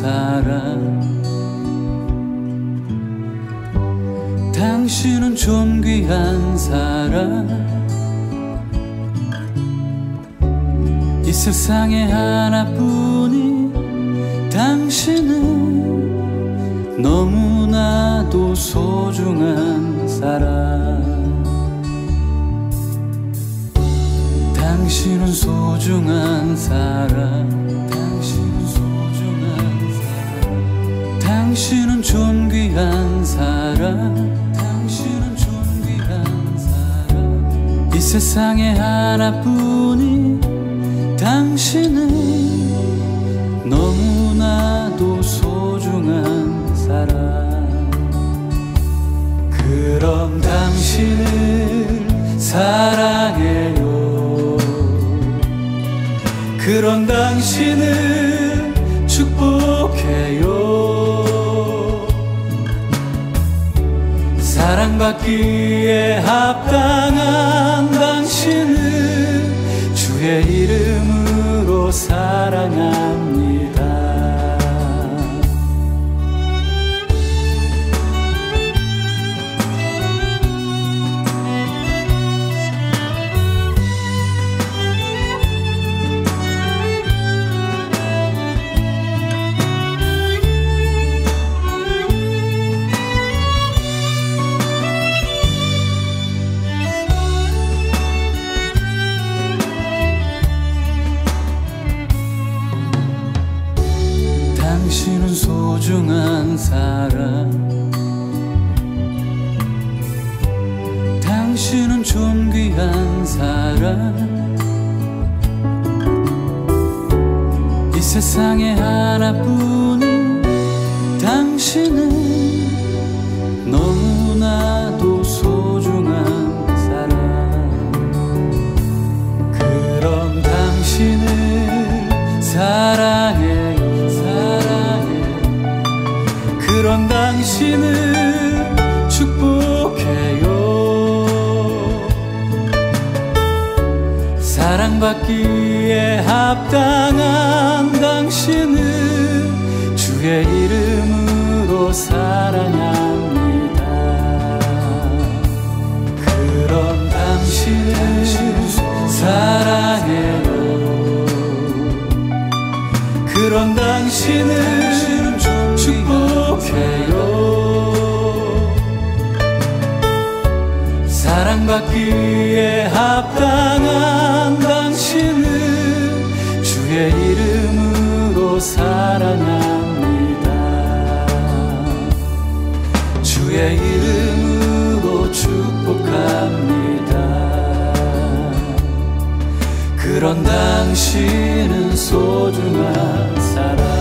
사람, 당신은 좀 귀한 사람, 이 세상에 하나뿐인 당신은 너무나도 소중한 사람. 당신은 소중한 사람, 당신은 소중한 사람, 당신은 좀 귀한 사람, 당신은 좀 귀한 사람, 이 세상에 하나뿐인 당신은 너무나도 소중한 사람. 그럼 당신을 사랑해요. 그런 당신을 축복해요. 사랑받기에 합당한 당신을 주의 이름으로 사랑합니다. 당신은 소중한 사람, 당신은 좀 귀한 사람, 이 세상에 하나뿐인 당신은 너무나도 소중한 사람. 그럼 당신을 사랑해. 그런 당신을 축복해요. 사랑받기에 합당한 당신을 주의 이름으로 사랑합니다. 그런 당신을 사랑해요. 그런 당신을 축복해요. 사랑받기에 합당한 당신을 주의 이름으로 사랑합니다. 주의 이름으로 축복합니다. 그런 당신은 소중한 사람.